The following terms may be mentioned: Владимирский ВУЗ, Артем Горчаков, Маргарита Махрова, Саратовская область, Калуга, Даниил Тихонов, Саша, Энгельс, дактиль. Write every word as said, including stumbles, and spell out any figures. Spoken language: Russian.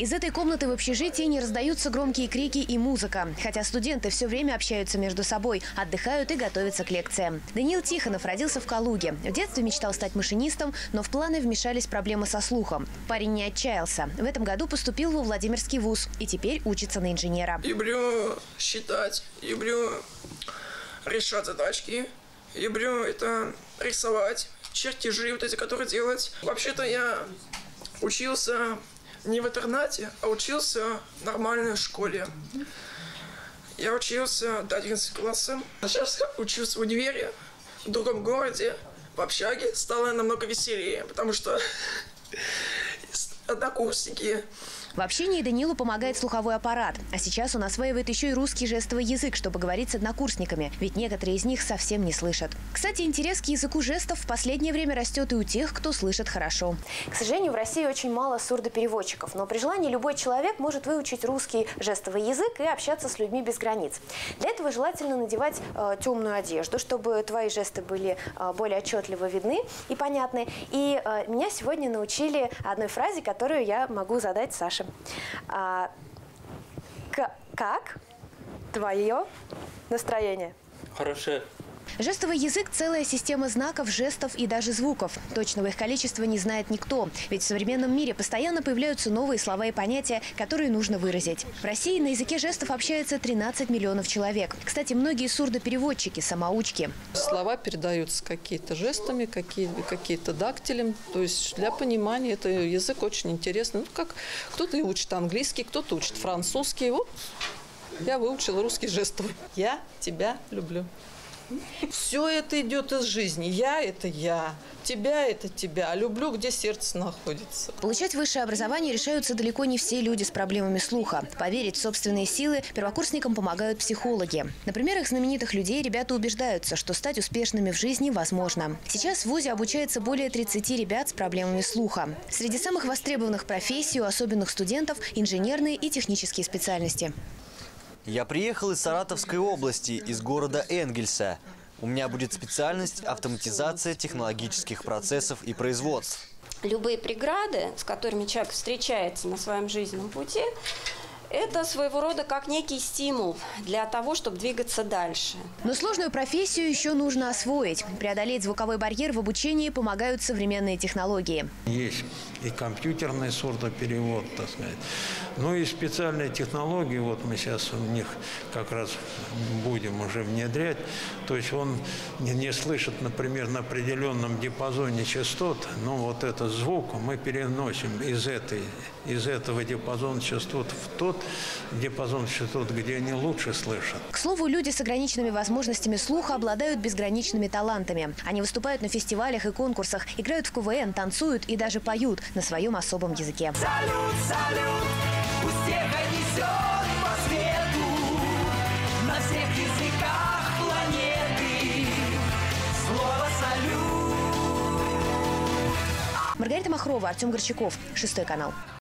Из этой комнаты в общежитии не раздаются громкие крики и музыка. Хотя студенты все время общаются между собой, отдыхают и готовятся к лекциям. Даниил Тихонов родился в Калуге. В детстве мечтал стать машинистом, но в планы вмешались проблемы со слухом. Парень не отчаялся. В этом году поступил во Владимирский ВУЗ и теперь учится на инженера. Люблю считать, люблю решать задачки, люблю это рисовать, чертежи вот эти, которые делать. Вообще-то я учился не в интернате, а учился в нормальной школе. Я учился до одиннадцатого класса. А сейчас учусь в универе, в другом городе, в общаге. Стало намного веселее, потому что однокурсники. В общении Данилу помогает слуховой аппарат. А сейчас он осваивает еще и русский жестовый язык, чтобы говорить с однокурсниками. Ведь некоторые из них совсем не слышат. Кстати, интерес к языку жестов в последнее время растет и у тех, кто слышит хорошо. К сожалению, в России очень мало сурдопереводчиков. Но при желании любой человек может выучить русский жестовый язык и общаться с людьми без границ. Для этого желательно надевать э, темную одежду, чтобы твои жесты были э, более отчетливо видны и понятны. И э, меня сегодня научили одной фразе, которую я могу задать Саше. А, как твое настроение? Хорошо. Жестовый язык – целая система знаков, жестов и даже звуков. Точного их количества не знает никто. Ведь в современном мире постоянно появляются новые слова и понятия, которые нужно выразить. В России на языке жестов общается тринадцать миллионов человек. Кстати, многие сурдопереводчики – самоучки. Слова передаются какие-то жестами, какие-то дактилем. То есть для понимания это язык очень интересный. Ну, как кто-то и учит английский, кто-то учит французский. Вот я выучила русский жестовый. Я тебя люблю. Все это идет из жизни. Я – это я. Тебя – это тебя. Люблю, где сердце находится. Получать высшее образование решаются далеко не все люди с проблемами слуха. Поверить в собственные силы первокурсникам помогают психологи. На примерах знаменитых людей ребята убеждаются, что стать успешными в жизни возможно. Сейчас в ВУЗе обучается более тридцати ребят с проблемами слуха. Среди самых востребованных профессий у особенных студентов – инженерные и технические специальности. Я приехал из Саратовской области, из города Энгельса. У меня будет специальность автоматизация технологических процессов и производств. Любые преграды, с которыми человек встречается на своем жизненном пути, это своего рода как некий стимул для того, чтобы двигаться дальше. Но сложную профессию еще нужно освоить. Преодолеть звуковой барьер в обучении помогают современные технологии. Есть и компьютерный сурдоперевод, так сказать. Ну и специальные технологии, вот мы сейчас в них как раз будем уже внедрять. То есть он не слышит, например, на определенном диапазоне частот, но вот этот звук мы переносим из, этой, из этого диапазона частот в тот, диапазон частот, где они лучше слышат. К слову, люди с ограниченными возможностями слуха обладают безграничными талантами. Они выступают на фестивалях и конкурсах, играют в ка вэ эн, танцуют и даже поют на своем особом языке. Салют, салют, пусть всех отнесет по свету, на всех языках планеты. Слово салют. Маргарита Махрова, Артем Горчаков, шестой канал.